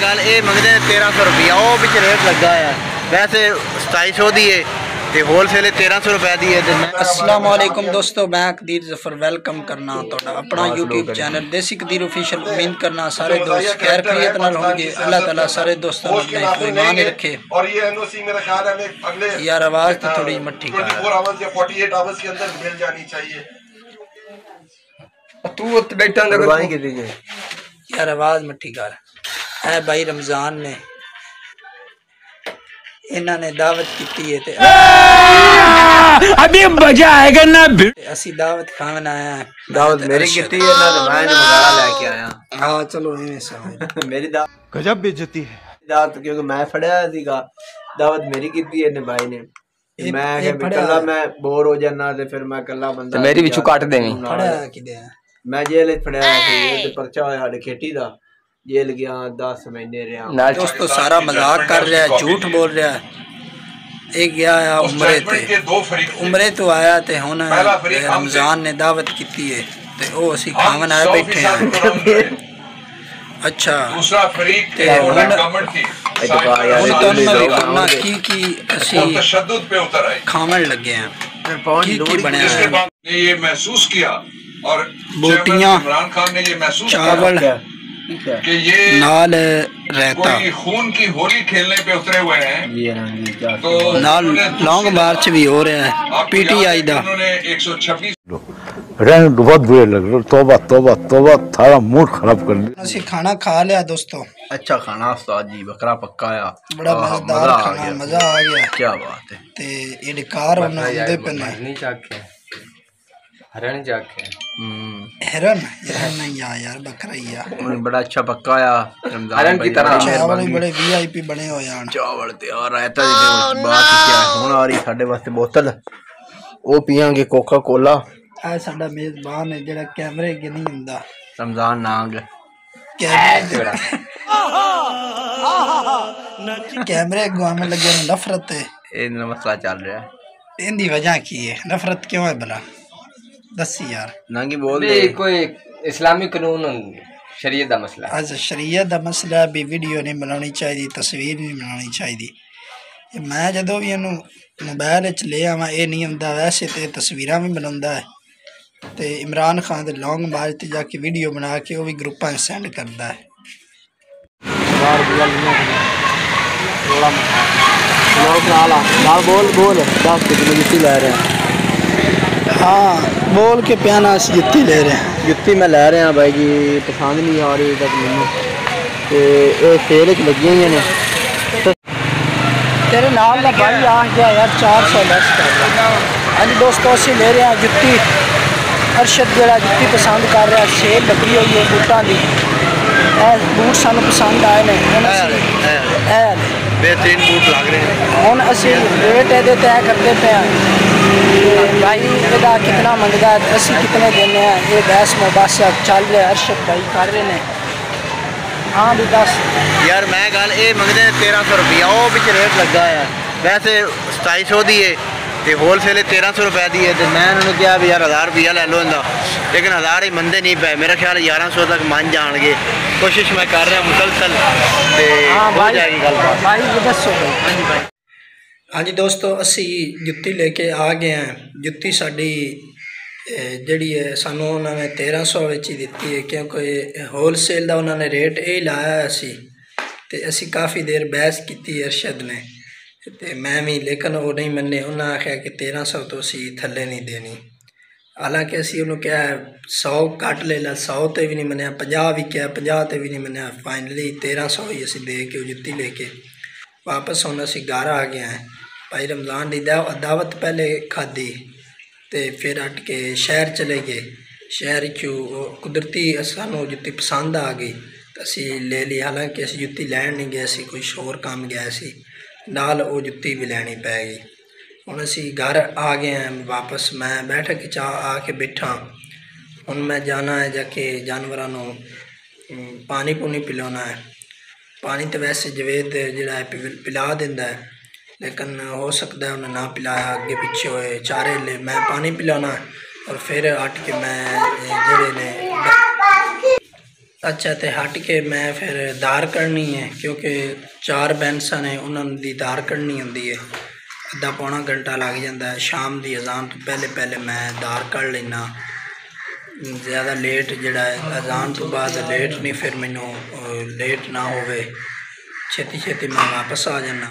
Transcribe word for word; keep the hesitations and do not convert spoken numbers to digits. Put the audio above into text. गल ये मंगते हैं तेरह सौ रुपया, वो बिच रेट लगा है वैसे सताई सौ दी है तो होलसेल तेरह सौ रुपये दी है। अस्सलाम वालेकुम दोस्तों, मैं कदीर जफर वेलकम करना तुहाडा अपना यूट्यूब चैनल देसी कदीर ऑफिशियल। उम्मीद करना सारे दोस्त खैर खैरियत नाल होंगे, अल्लाह ताला सारे दोस्तों को अपने ईमान रखे। और ये एनओसी मेरा ख्याल है हमें अगले यार आवाज़ तो थोड़ी मट्ठी का चौबीस आवर्स या अड़तालीस आवर्स के अंदर मिल जानी चाहिए। तू बैठा लगा यार आवाज़ मट्ठी का है भाई। रमज़ान ने इन्होंने दावत की है ते अभी मजा आएगा ना, असी दावत खाना आया दावत मेरी की है ना, मैं मजा लेके आया। हाँ चलो इन्हें मेरी दावत गजब बेइज्जती है दावत, क्योंकि मैं फड़या सीगा दावत मेरी की है ने भाई ने। मैं कल्ला मैं बोर हो जाना ते फिर मैं कल्ला बंदा मेरी विचू काट देनी फड़या की दे। मैं जेल फड़या ते पर्चा होया साडे खेती दा, जेल गया दस महीने रहा। दोस्तों सारा मजाक कर रहा है, झूठ बोल रहा है। एक गया आया उम्रे ते, उम्रे तो आया ते हुन रमज़ान ने दावत की है ते ओ असी खावन आए बैठे हैं। अच्छा ते हुन की की असी खावन लगे हैं। ये महसूस किया और बोटियां चावल कि ये नाल रहता खून की होली खेलने पे उतरे हुए हैं, तो नाल लॉन्ग मार्च भी हो रहे हैं। पीटीआई दा एक सौ छब्बीस रन बहुत बुरे लग रहे। तौबा तौबा तौबा थारा मूड खराब कर लिया। असि खाना खा लिया दोस्तों, अच्छा खाना उस्ताद जी, बकरा पकाया बड़ा मजेदार खाना, मजा आ गया। क्या बात है ते ये निकार होना उंदे पे नहीं चाके हरण जाके हिरन हिरन नहीं आ यार बकरा ही है। बड़ा अच्छा पक्का आया हरण की तरह, चावल भी बड़े वीआईपी बने हो यार, चावल ते और रायता जी बात क्या हुन आ रही साडे वास्ते बोतल ओ पियांगे कोका कोला। आ साडा मेजबान है जेड़ा कैमरे के नहीं हुंदा रमजान नांग कैमरा कैमरे गांव में लगे नफरत है। ए मसला चल रहा है इंदी वजह की है, नफरत क्यों है भला दस यार नांगी बोल दे। कोई इस्लामी कानून शरीयत दा मसला, अच्छा शरीयत दा मसला भी वीडियो नहीं बनानी चाहिए, तस्वीर नहीं बनानी चाहिए। मैं जदों भी इनू मोबाइल विच ले आवां ये नहीं हुंदा, वैसे तो तस्वीरां भी बनांदा है तो इमरान खान दे लॉन्ग मार्च ते जाके वीडियो बना के वो भी ग्रुपां च सेंड करदा है। बोल बोल ला रहे हैं, हाँ बोल के प्याना जुत्ती ले रहे हैं, जुत्ती मैं लै रहा भाई जी पसंद नहीं आ रही तक मैंने तो ये सेल च लगी हुई ने। तेरे नाल का भाई आ गया यार चार सौ लैस कर रहा। हाँ जी दोस्तों असी ले रहे हैं जुत्ती, अरशद जरा जुत्ती पसंद कर रहा, सेल लगी हुई है बूटा की, बूट सू पसंद आए हैं बेहतरीन बूट लग रहे हैं। हम असी रेट ये तय करते पे भाई एदा कितना मंगता है असी कितने देने हैं, ये बहस मुबासा चल रहा है अर्शद भाई कर रहे हैं। हाँ भी दस यार मैं गल ये मंगते हैं तेरह सौ रुपया, वो बिच रेट लगा है वैसे सताई सौ दी है तो होलसेल तेरह सौ रुपये दी है। तो मैं उन्होंने कहा भी यार हज़ार रुपया लै लो इनका, लेकिन हज़ार ही मनते नहीं पे, मेरा ख्याल ग्यारह सौ तक मन जाएंगे, कोशिश मैं कर रहा मुसलसल ते हो जाएगी गल बात। भाई दसो हाँ जी भाई। हाँ जी दोस्तों असी जुत्ती लेके आ गए हैं, जुत्ती साड़ी जड़ी है सानू उन्होंने तेरह सौ ही दिती है क्योंकि होलसेल का उन्होंने रेट यही लाया है। असी तो असी काफ़ी देर बहस की अरशद ने तो मैं भी, लेकिन वो नहीं मन्ने, उन्हें आख्या कि तेरह सौ तो असी थले नहीं देनी, हालांकि असी उन्होंने क्या सौ घट ले ला, सौ तो भी नहीं मनिया, पचास भी क्या पचास तो भी नहीं मनिया, फाइनली तेरह सौ ही असी दे के जुत्ती लेके वापस हम असी घर आ गए हैं। भाई रमज़ान की दाव दावत पहले खाधी तो फिर हट के शहर चले गए, शहर चू कुदरती सानू जुत्ती पसंद आ गई तो असी ले ली, हालांकि असी जुत्ती लैन नहीं गए सी, कोई होर काम गया सी नाल वो जुत्ती भी लैनी पै गई। हुण असी घर आ गए हैं वापस, मैं बैठक चाह आ के बैठा, हुण मैं जाना है जाके जानवरों नू पानी पूनी पिलाना है। पानी तो वैसे जवेद जिहड़ा है पिला दिंदा है, लेकिन हो सकता है उन्हें ना पिलाया अगे पिछे होए चारे ले, मैं पानी पिलाना और फिर हट के मैं जिहड़े ने अच्छा तो हट के मैं फिर दार करनी है क्योंकि चार बैंसा ने उन्होंने दी दार करनी होंगी है, अद्धा पौना घंटा लग जाता है। शाम की अजान तो पहले पहले मैं दार कर लेना, ज़्यादा लेट जड़ा अजान तो बाद लेट नहीं, फिर मैनू लेट ना होवे, छेती छेती मैं वापस आ जाना।